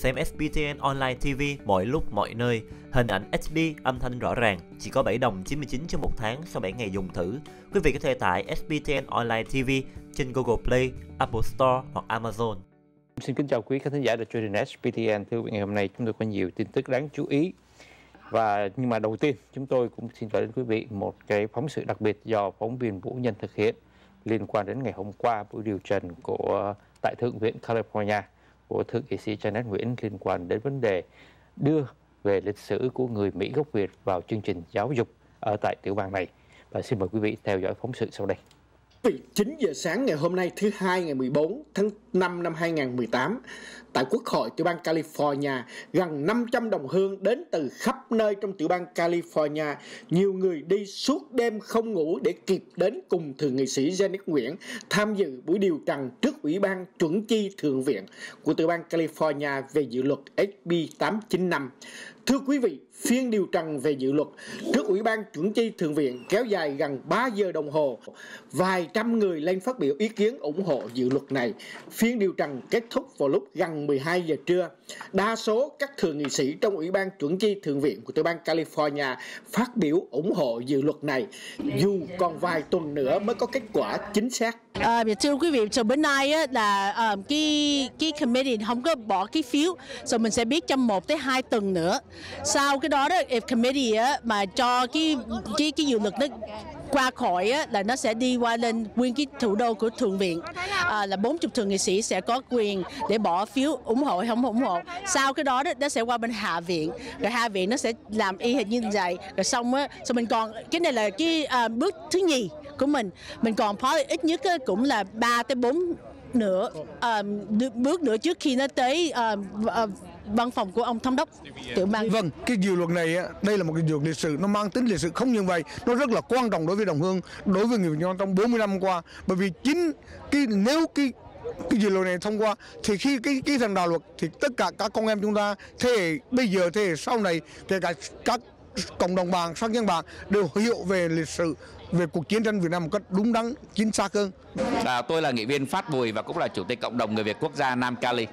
xem SBTN Online TV mọi lúc mọi nơi, hình ảnh HD, âm thanh rõ ràng, chỉ có 7,99 đồng cho 1 tháng sau 7 ngày dùng thử. Quý vị có thể tải SBTN Online TV trên Google Play, Apple Store hoặc Amazon. Xin kính chào quý khán thính giả đài truyền hình SBTN. Thưa quý vị, ngày hôm nay chúng tôi có nhiều tin tức đáng chú ý. Nhưng mà đầu tiên chúng tôi cũng xin gửi đến quý vị một cái phóng sự đặc biệt do phóng viên Vũ Nhân thực hiện liên quan đến ngày hôm qua buổi điều trần của tại Thượng viện California của thượng nghị sĩ Janet Nguyễn liên quan đến vấn đề đưa về lịch sử của người Mỹ gốc Việt vào chương trình giáo dục ở tại tiểu bang này. Và xin mời quý vị theo dõi phóng sự sau đây. 9 giờ sáng ngày hôm nay thứ Hai ngày 14 tháng 5 năm 2018, tại Quốc hội tiểu bang California, gần 500 đồng hương đến từ khắp nơi trong tiểu bang California. Nhiều người đi suốt đêm không ngủ để kịp đến cùng thượng nghị sĩ Janet Nguyễn tham dự buổi điều trần trước Ủy ban Chuẩn chi Thượng viện của tiểu bang California về dự luật SB 895. Thưa quý vị, phiên điều trần về dự luật trước Ủy ban Chuẩn chi Thượng viện kéo dài gần 3 giờ đồng hồ. Vài trăm người lên phát biểu ý kiến ủng hộ dự luật này. Phiên điều trần kết thúc vào lúc gần 12 giờ trưa. Đa số các thượng nghị sĩ trong Ủy ban Chuẩn chi Thượng viện của tiểu bang California phát biểu ủng hộ dự luật này, dù còn vài tuần nữa mới có kết quả chính xác. Thưa quý vị, bữa nay là cái committee không có bỏ cái phiếu, rồi mình sẽ biết trong 1 tới 2 tuần nữa. Sau cái đó, if committee mà cho cái dự luật đó qua khỏi là nó sẽ đi qua lên nguyên cái thủ đô của thượng viện, là 40 thượng nghị sĩ sẽ có quyền để bỏ phiếu ủng hộ hay không ủng hộ. Sau cái đó nó sẽ qua bên hạ viện, rồi hạ viện nó sẽ làm y hệt như vậy, rồi xong rồi mình còn cái này là cái bước thứ nhì của mình còn ít nhất cũng là 3 tới 4 nữa bước nữa trước khi nó tới văn phòng của ông thống đốc tiểu bang. Vâng, cái dự luật này đây là một cái dự luật lịch sử, nó mang tính lịch sử không những vậy, nó rất là quan trọng đối với đồng hương, đối với người Việt Nam trong 40 năm qua, bởi vì chính nếu cái dự luật này thông qua thì khi cái thành đạo luật thì tất cả các con em chúng ta thế hệ bây giờ, thế hệ sau này, kể cả các cộng đồng bạn, sắc dân bạn đều hiểu về lịch sử, về cuộc chiến tranh Việt Nam một cách đúng đắn, chính xác hơn. Tôi là nghị viên Phát Bùi và cũng là chủ tịch cộng đồng người Việt quốc gia Nam Cali.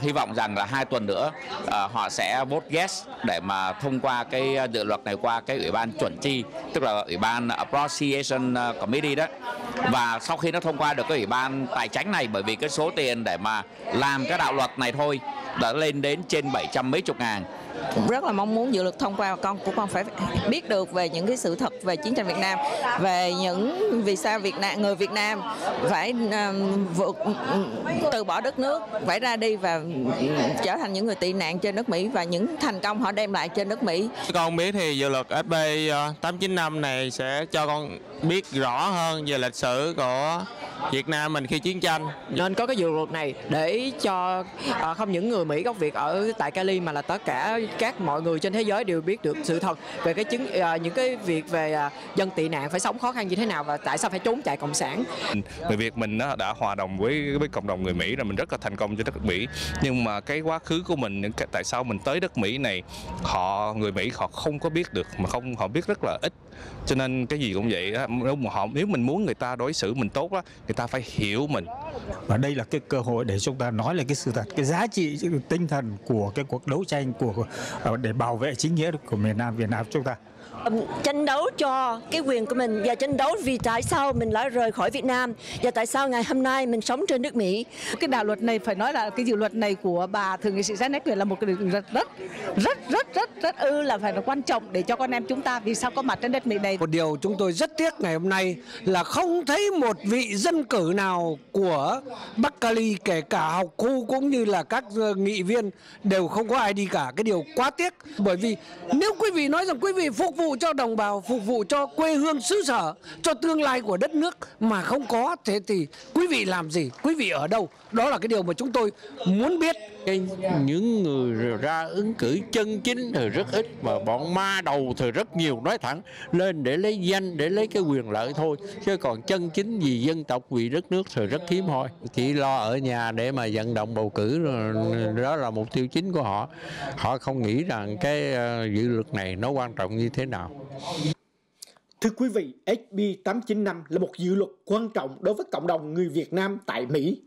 Hy vọng rằng là 2 tuần nữa họ sẽ vote yes để mà thông qua cái dự luật này qua cái ủy ban chuẩn chi, tức là ủy ban Appropriation Committee đó. Và sau khi nó thông qua được cái ủy ban tài chính này, bởi vì cái số tiền để mà làm cái đạo luật này thôi đã lên đến trên 700 mấy chục ngàn. Rất là mong muốn dự luật thông qua, con của con phải biết được về những cái sự thật về chiến tranh Việt Nam, về những vì sao người Việt Nam phải từ bỏ đất nước, phải ra đi và trở thành những người tị nạn trên nước Mỹ và những thành công họ đem lại trên nước Mỹ. Con biết thì dự luật SB 895 này sẽ cho con biết rõ hơn về lịch sử của Việt Nam mình khi chiến tranh. Nên có cái dự luật này để cho không những người Mỹ gốc Việt ở tại Cali mà là tất cả mọi người trên thế giới đều biết được sự thật về cái những cái việc về dân tị nạn phải sống khó khăn như thế nào và tại sao phải trốn chạy cộng sản. Người Việt mình đã hòa đồng với cộng đồng người Mỹ rồi, mình rất là thành công trên đất Mỹ, nhưng mà cái quá khứ của mình, những cái tại sao mình tới đất Mỹ này, người Mỹ họ không có biết được, mà họ biết rất là ít. Cho nên cái gì cũng vậy, nếu mình muốn người ta đối xử mình tốt đó, người ta phải hiểu mình. Và đây là cái cơ hội để chúng ta nói là cái sự thật, cái giá trị tinh thần của cái cuộc đấu tranh của để bảo vệ chính nghĩa của miền Nam Việt Nam chúng ta. Tranh đấu cho cái quyền của mình và tranh đấu vì tại sao mình lại rời khỏi Việt Nam và tại sao ngày hôm nay mình sống trên nước Mỹ. Cái đạo luật này phải nói là cái dự luật này của bà thượng nghị sĩ Janet Nguyễn là một cái rất phải là quan trọng để cho con em chúng ta vì sao có mặt trên đất Mỹ này. Một điều chúng tôi rất tiếc ngày hôm nay là không thấy một vị dân cử nào của Bắc Cali, kể cả học khu cũng như là các nghị viên, đều không có ai đi cả. Cái điều quá tiếc, bởi vì nếu quý vị nói rằng quý vị phục vụ cho đồng bào, phục vụ cho quê hương xứ sở, cho tương lai của đất nước mà không có, thế thì quý vị làm gì, quý vị ở đâu? Đó là cái điều mà chúng tôi muốn biết. Những người ra ứng cử chân chính thì rất ít, mà bọn ma đầu thì rất nhiều, nói thẳng lên để lấy danh, để lấy cái quyền lợi thôi, chứ còn chân chính vì dân tộc, vì đất nước thì rất hiếm hoi. Chỉ lo ở nhà để mà vận động bầu cử, đó là mục tiêu chính của họ. Họ không nghĩ rằng cái dự luật này nó quan trọng như thế nào. Thưa quý vị, SB 895 là một dự luật quan trọng đối với cộng đồng người Việt Nam tại Mỹ.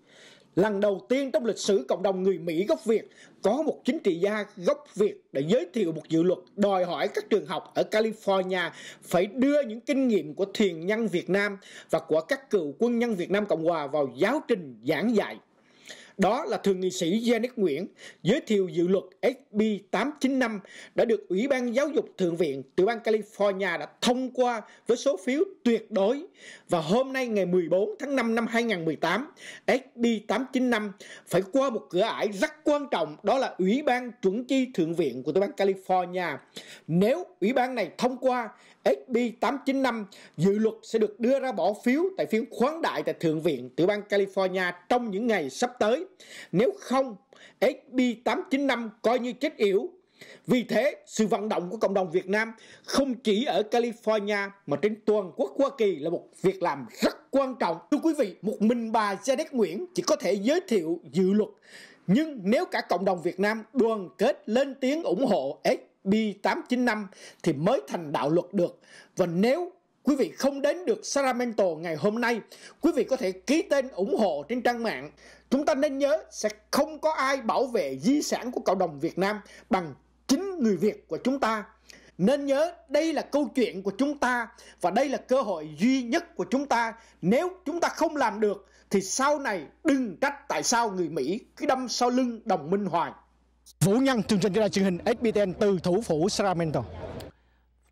Lần đầu tiên trong lịch sử cộng đồng người Mỹ gốc Việt có một chính trị gia gốc Việt để giới thiệu một dự luật đòi hỏi các trường học ở California phải đưa những kinh nghiệm của thiền nhân Việt Nam và của các cựu quân nhân Việt Nam Cộng Hòa vào giáo trình giảng dạy. Đó là thượng nghị sĩ Janet Nguyễn giới thiệu dự luật SB 895 đã được Ủy ban Giáo dục Thượng viện tiểu bang California đã thông qua với số phiếu tuyệt đối. Và hôm nay ngày 14 tháng 5 năm 2018, SB 895 phải qua một cửa ải rất quan trọng, đó là Ủy ban Chuẩn chi Thượng viện của tiểu bang California. Nếu Ủy ban này thông qua SB 895, dự luật sẽ được đưa ra bỏ phiếu tại phiên khoáng đại tại Thượng viện tiểu bang California trong những ngày sắp tới. Nếu không, SB 895 coi như chết yểu. Vì thế, sự vận động của cộng đồng Việt Nam không chỉ ở California mà trên toàn quốc Hoa Kỳ là một việc làm rất quan trọng. Thưa quý vị, một mình bà Janet Nguyễn chỉ có thể giới thiệu dự luật, nhưng nếu cả cộng đồng Việt Nam đoàn kết lên tiếng ủng hộ SB 895 thì mới thành đạo luật được. Và nếu quý vị không đến được Sacramento ngày hôm nay, quý vị có thể ký tên ủng hộ trên trang mạng. Chúng ta nên nhớ sẽ không có ai bảo vệ di sản của cộng đồng Việt Nam bằng chính người Việt của chúng ta. Nên nhớ đây là câu chuyện của chúng ta và đây là cơ hội duy nhất của chúng ta. Nếu chúng ta không làm được thì sau này đừng trách tại sao người Mỹ cứ đâm sau lưng đồng minh hoài. Vũ Nhân, chương trình truyền hình SBTN từ thủ phủ Sacramento.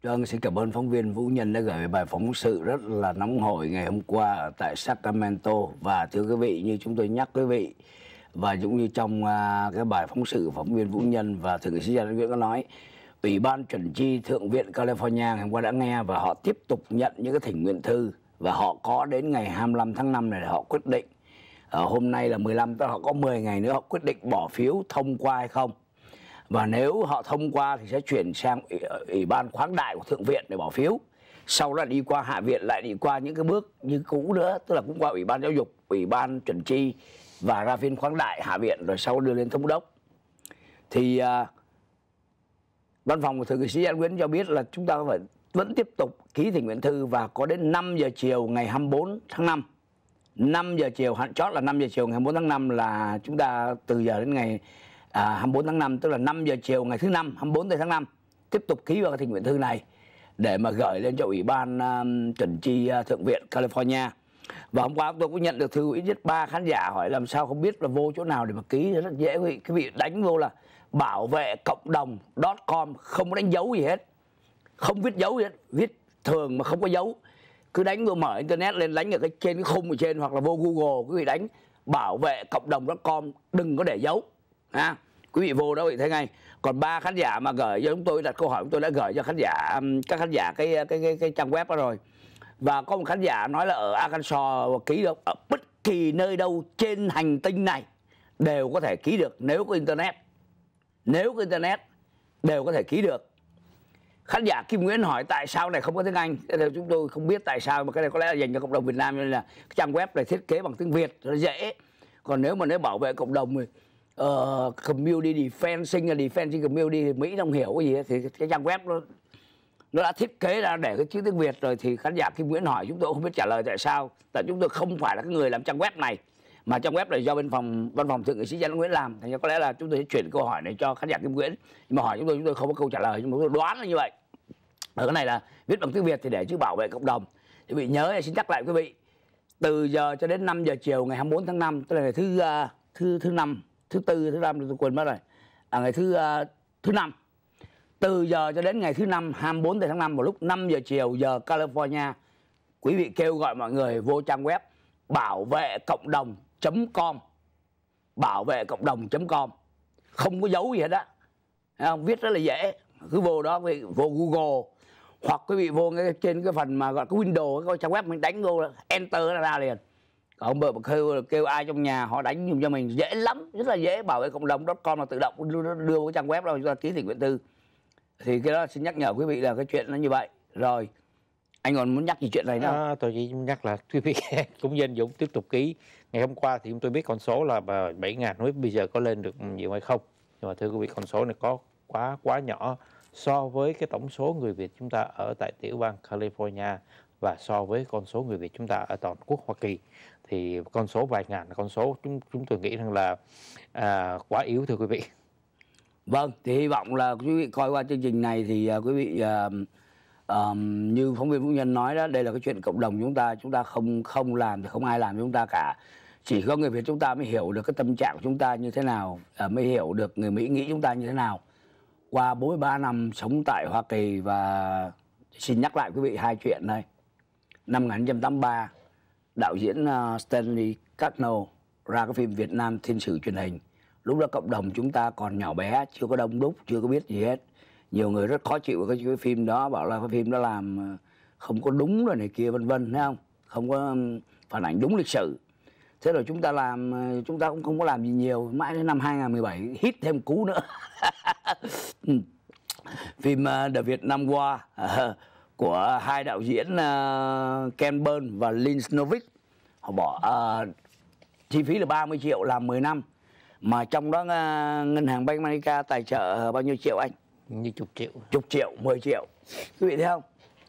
Vâng, xin cảm ơn phóng viên Vũ Nhân đã gửi về bài phóng sự rất là nóng hổi ngày hôm qua ở tại Sacramento. Và thưa quý vị, như chúng tôi nhắc quý vị và cũng như trong cái bài phóng sự của phóng viên Vũ Nhân và thượng nghị sĩ Janet Nguyễn có nói, Ủy ban Chuẩn chi Thượng viện California hôm qua đã nghe và họ tiếp tục nhận những cái thỉnh nguyện thư và họ có đến ngày 25 tháng 5 này để họ quyết định. Hôm nay là 15, họ có 10 ngày nữa họ quyết định bỏ phiếu thông qua hay không. Và nếu họ thông qua thì sẽ chuyển sang Ủy ban khoáng đại của Thượng viện để bỏ phiếu. Sau đó đi qua Hạ viện, lại đi qua những cái bước như cũ nữa. Tức là cũng qua Ủy ban Giáo dục, Ủy ban Chuẩn chi và ra phiên khoáng đại, Hạ viện, rồi sau đưa lên Thống đốc. Thì văn phòng của Thượng nghị sĩ Janet Nguyễn cho biết là chúng ta vẫn tiếp tục ký thỉnh nguyện thư. Và có đến 5 giờ chiều ngày 24 tháng 5. 5 giờ chiều, hạn chót là 5 giờ chiều ngày 24 tháng 5 là chúng ta từ giờ đến ngày 24 tháng 5, tức là 5 giờ chiều ngày thứ Năm, 24 tháng 5 tiếp tục ký vào cái thỉnh nguyện thư này để mà gửi lên cho Ủy ban Chuẩn chi Thượng viện California. Và hôm qua tôi cũng nhận được thư ít nhất 3 khán giả hỏi làm sao không biết là vô chỗ nào để mà ký, rất dễ quý vị đánh vô là bảo vệ cộng đồng.com, không có đánh dấu gì hết, không viết dấu gì hết, viết thường mà không có dấu, cứ đánh vô mở internet lên đánh ở cái trên cái khung ở trên hoặc là vô Google quý vị đánh bảo vệ cộng đồng.com, đừng có để dấu. Quý vị vô đó thì thấy ngay. Còn 3 khán giả mà gửi cho chúng tôi đặt câu hỏi, chúng tôi đã gửi cho khán giả các khán giả cái trang web đó rồi. Và có một khán giả nói là ở Arkansas ký được, ở bất kỳ nơi đâu trên hành tinh này đều có thể ký được nếu có internet. Nếu có internet đều có thể ký được. Khán giả Kim Nguyễn hỏi tại sao này không có tiếng Anh. Chúng tôi không biết tại sao, mà cái này có lẽ là dành cho cộng đồng Việt Nam nên là cái trang web này thiết kế bằng tiếng Việt rất dễ. Còn nếu mà nói bảo vệ cộng đồng thì community defending community thì Mỹ không hiểu cái gì hết. Thì cái trang web nó đã thiết kế ra để cái chữ tiếng Việt rồi. Thì khán giả Kim Nguyễn hỏi chúng tôi không biết trả lời tại sao, tại chúng tôi không phải là cái người làm trang web này, mà trang web này do văn phòng thượng nghị sĩ Janet Nguyễn làm. Thì có lẽ là chúng tôi sẽ chuyển câu hỏi này cho khán giả Kim Nguyễn, nhưng mà hỏi chúng tôi không có câu trả lời, nhưng mà chúng tôi đoán là như vậy. Ở cái này là viết bằng tiếng Việt thì để chữ bảo vệ cộng đồng. Quý vị nhớ, xin nhắc lại quý vị, từ giờ cho đến 5 giờ chiều ngày 24 tháng 5, tức là ngày thứ tư, thứ năm tôi quên mất rồi, ngày thứ Năm, từ giờ cho đến ngày thứ Năm 24 tháng 5 vào lúc 5 giờ chiều giờ California, quý vị kêu gọi mọi người vô trang web bảo vệ cộng đồng.com, bảo vệ cộng đồng.com, không có dấu gì hết á, viết rất là dễ, cứ vô đó quý vị, vô Google hoặc quý vị vô cái trên cái phần mà gọi cái window, cái trang web mình đánh vô enter là ra liền. Ông bờ kêu ai trong nhà họ đánh dùng cho mình dễ lắm, rất là dễ, bảo vệ cộng đồng.com là tự động đưa cái trang web đó chúng ta ký thỉnh nguyện thư. Thì cái đó xin nhắc nhở quý vị là cái chuyện nó như vậy. Rồi anh còn muốn nhắc gì chuyện này nữa? Tôi chỉ nhắc là quý vị cũng dân Dũng tiếp tục ký. Ngày hôm qua thì chúng tôi biết con số là 7.000, nói bây giờ có lên được nhiều hay không. Nhưng mà thưa quý vị, con số này có quá nhỏ so với cái tổng số người Việt chúng ta ở tại tiểu bang California và so với con số người Việt chúng ta ở toàn quốc Hoa Kỳ. thì con số vài ngàn là con số chúng tôi nghĩ rằng là quá yếu, thưa quý vị. Vâng, thì hy vọng là quý vị coi qua chương trình này thì quý vị như phóng viên Vũ Nhân nói đó, đây là cái chuyện cộng đồng chúng ta không làm thì không ai làm chúng ta cả. Chỉ có người Việt chúng ta mới hiểu được cái tâm trạng của chúng ta như thế nào, mới hiểu được người Mỹ nghĩ chúng ta như thế nào. Qua 43 năm sống tại Hoa Kỳ, và xin nhắc lại quý vị hai chuyện đây. Năm 1983, đạo diễn Stanley Karnow ra cái phim Việt Nam Thiên Sử Truyền Hình. Lúc đó cộng đồng chúng ta còn nhỏ bé, chưa có đông đúc, chưa có biết gì hết. Nhiều người rất khó chịu với cái phim đó, bảo là cái phim đó làm không có đúng rồi này kia vân vân, thấy không? Không có phản ảnh đúng lịch sử. Thế rồi chúng ta làm, chúng ta cũng không có làm gì nhiều. Mãi đến năm 2017 hít thêm cú nữa. Phim The Vietnam War của hai đạo diễn Ken Burns và Lynch Novick. Họ bỏ chi phí là 30 triệu làm 10 năm. Mà trong đó ngân hàng Bank America tài trợ bao nhiêu triệu anh? Như chục triệu. Chục triệu, 10 triệu. Quý vị thấy không?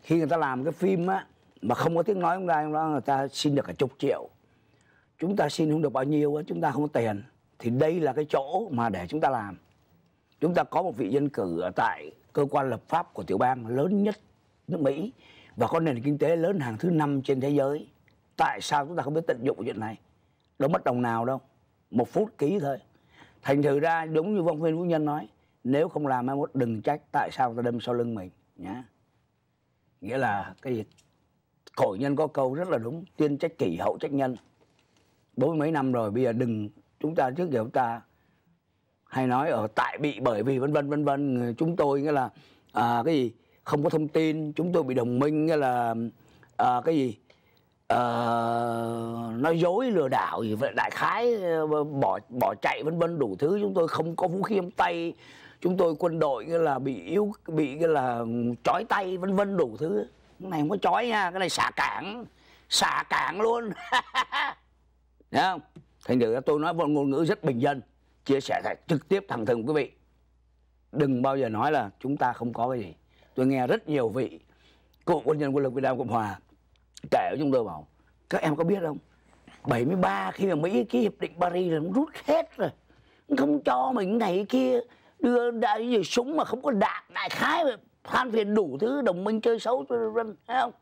Khi người ta làm cái phim á, mà không có tiếng nói của người ta, người ta xin được cả chục triệu. Chúng ta xin không được bao nhiêu á, chúng ta không có tiền. Thì đây là cái chỗ mà để chúng ta làm. Chúng ta có một vị dân cử ở tại cơ quan lập pháp của tiểu bang lớn nhất nước Mỹ, và có nền kinh tế lớn hàng thứ 5 trên thế giới. Tại sao chúng ta không biết tận dụng chuyện này? Đâu mất đồng nào đâu, một phút ký thôi. Thành thử ra đúng như phóng viên Vũ Nhân nói, nếu không làm mai mốt đừng trách tại sao ta đâm sau lưng mình nhá. Nghĩa là cái gì? Cổ nhân có câu rất là đúng, tiên trách kỷ hậu trách nhân. 40 mấy năm rồi, bây giờ đừng, chúng ta trước giờ chúng ta hay nói ở tại bị bởi vì vân vân, chúng tôi nghĩa là cái gì không có thông tin, chúng tôi bị đồng minh nghĩa là cái gì nói dối lừa đảo gì vậy, đại khái bỏ chạy vân vân đủ thứ. Chúng tôi không có vũ khí trong tay, chúng tôi quân đội nghĩa là bị yếu, bị nghĩa là trói tay vân vân đủ thứ. Cái này không có trói nha, cái này xả cảng luôn. Đấy không? Thành thử tôi nói một ngôn ngữ rất bình dân, chia sẻ thật trực tiếp thẳng thừng quý vị. Đừng bao giờ nói là chúng ta không có cái gì. Tôi nghe rất nhiều vị cựu quân nhân quân lực Việt Nam Cộng Hòa kể cho chúng tôi bảo, các em có biết không, 73 khi mà Mỹ ký hiệp định Paris là nó rút hết rồi, không cho mình này kia, đưa ra gì súng mà không có đạn, đại khái than phiền đủ thứ, đồng minh chơi xấu, thấy không?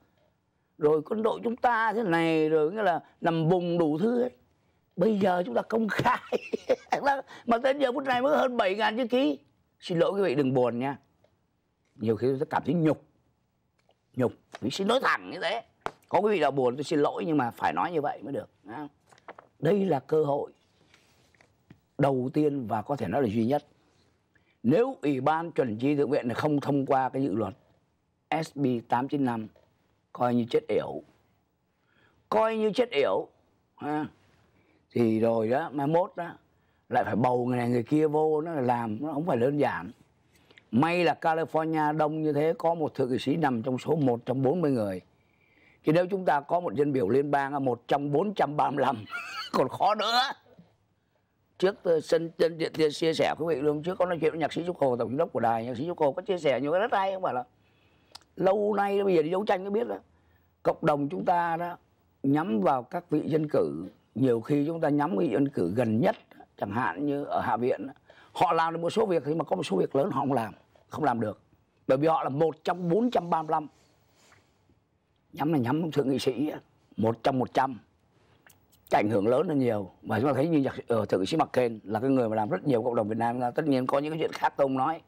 Rồi quân đội chúng ta thế này, rồi nghĩa là nằm vùng đủ thứ hết. Bây giờ chúng ta công khai. Mà đến giờ phút này mới hơn 7.000 chữ ký. Xin lỗi quý vị đừng buồn nha. Nhiều khi tôi cảm thấy nhục. Nhục, vì xin nói thẳng như thế. Có quý vị nào buồn tôi xin lỗi, nhưng mà phải nói như vậy mới được. Đây là cơ hội đầu tiên và có thể nói là duy nhất. Nếu Ủy ban Chuẩn chi Thượng viện này không thông qua cái dự luật SB 895, coi như chết yểu. Coi như chết yểu. Ha. Thì rồi đó, mai mốt đó, lại phải bầu người này người kia vô, nó làm, nó không phải đơn giản. May là California đông như thế, có một thượng nghị sĩ nằm trong số 140 người. Thì nếu chúng ta có một dân biểu liên bang ở 135 còn khó nữa. Trước tôi chia sẻ quý vị luôn, trước có nói chuyện với nhạc sĩ Trúc Hồ, tổng giám đốc của đài, nhạc sĩ Trúc Hồ có chia sẻ nhiều cái rất hay, không phải là lâu nay bây giờ đi đấu tranh mới biết đó. Cộng đồng chúng ta đó nhắm vào các vị dân cử. Nhiều khi chúng ta nhắm vị dân cử gần nhất, chẳng hạn như ở Hạ viện, họ làm được một số việc, nhưng mà có một số việc lớn họ không làm được. Bởi vì họ là 1 trong 435. Nhắm là nhắm thượng nghị sĩ 1 trong 100, cái ảnh hưởng lớn hơn nhiều. Và chúng ta thấy như thượng nghị sĩ Ken là cái người mà làm rất nhiều cộng đồng Việt Nam. Tất nhiên có những cái chuyện khác tôi không nói,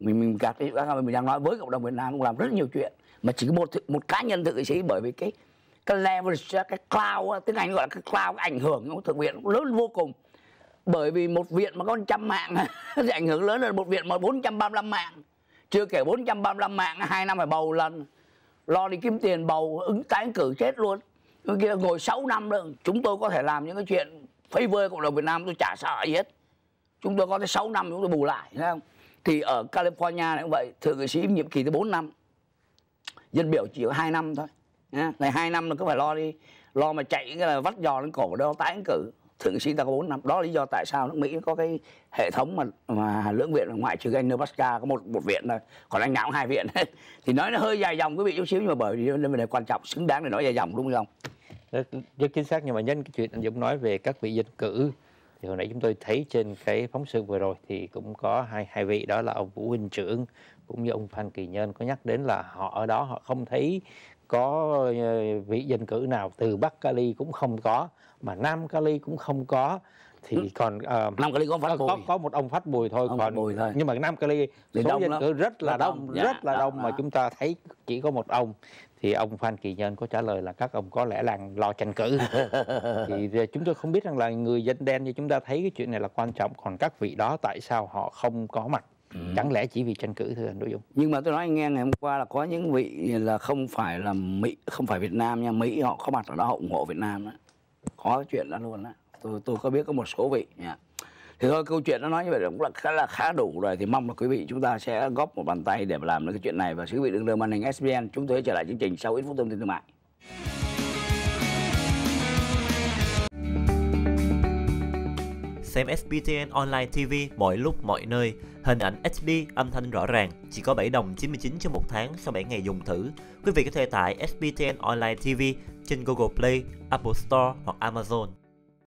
mình gạt cái chuyện khác mình đang nói. Với cộng đồng Việt Nam cũng làm rất nhiều chuyện, mà chỉ có một cá nhân thượng nghị sĩ. Bởi vì cái leverage, cái cloud, tiếng Anh gọi là cái cloud, ảnh hưởng của thượng viện lớn vô cùng. Bởi vì một viện mà có 100 mạng thì ảnh hưởng lớn hơn một viện mà 435 mạng. Chưa kể 435 mạng 2 năm phải bầu lần, lo đi kiếm tiền bầu, ứng tái cử chết luôn. Người kia ngồi 6 năm nữa. Chúng tôi có thể làm những cái chuyện favor cộng đồng Việt Nam, tôi chả sợ gì hết. Chúng tôi có tới 6 năm chúng tôi bù lại, thấy không? Thì ở California này cũng vậy, thượng nghị sĩ nhiệm kỳ tới 4 năm. Dân biểu chỉ có 2 năm thôi. Này 2 năm là cứ phải lo đi, lo mà chạy cái là vắt giò lên cổ đó tái ứng cử. Thượng nghị sĩ ta có 4 năm. Đó là lý do tại sao nước Mỹ có cái hệ thống mà lưỡng viện, ngoại trừ anh Nebraska có một viện thôi, còn anh nào cũng 2 viện. Thì nói nó hơi dài dòng quý vị chút xíu, nhưng mà bởi vì vấn đề quan trọng xứng đáng để nói dài dòng, đúng không? rất chính xác. Nhưng mà nhân cái chuyện anh Dũng nói về các vị dân cử thì hồi nãy chúng tôi thấy trên cái phóng sự vừa rồi thì cũng có hai vị, đó là ông Vũ Huỳnh trưởng cũng như ông Phan Kỳ Nhơn có nhắc đến là họ ở đó họ không thấy có vị dân cử nào, từ Bắc Cali cũng không có mà Nam Cali cũng không có, thì còn Nam Cali có một ông Phát Bùi thôi, thôi. Nhưng mà Nam Cali số dân cử rất là đông mà chúng ta thấy chỉ có một ông. Thì ông Phan Kỳ Nhơn có trả lời là các ông có lẽ là lo tranh cử. Thì chúng tôi không biết rằng là người dân đen như chúng ta thấy cái chuyện này là quan trọng, còn các vị đó tại sao họ không có mặt? Chẳng lẽ chỉ vì tranh cử thôi anh Đỗ Dũng? Nhưng mà tôi nói anh nghe, ngày hôm qua là có những vị là không phải Việt Nam nha, Mỹ họ có mặt ở đó, họ ủng hộ Việt Nam đó. Có chuyện đó luôn đó. Tôi có biết có một số vị nha. Thì thôi, câu chuyện nó nói như vậy cũng là khá đủ rồi. Thì mong là quý vị chúng ta sẽ góp một bàn tay để mà làm được cái chuyện này. Và quý vị đừng rời màn hình SBTN, chúng tôi sẽ trở lại chương trình sau ít phút thông tin thương mại. Xem SBTN Online TV mọi lúc mọi nơi, hình ảnh HD, âm thanh rõ ràng, chỉ có 7 đồng 99 cho 1 tháng sau 7 ngày dùng thử. Quý vị có thể tải SBTN Online TV trên Google Play, Apple Store hoặc Amazon.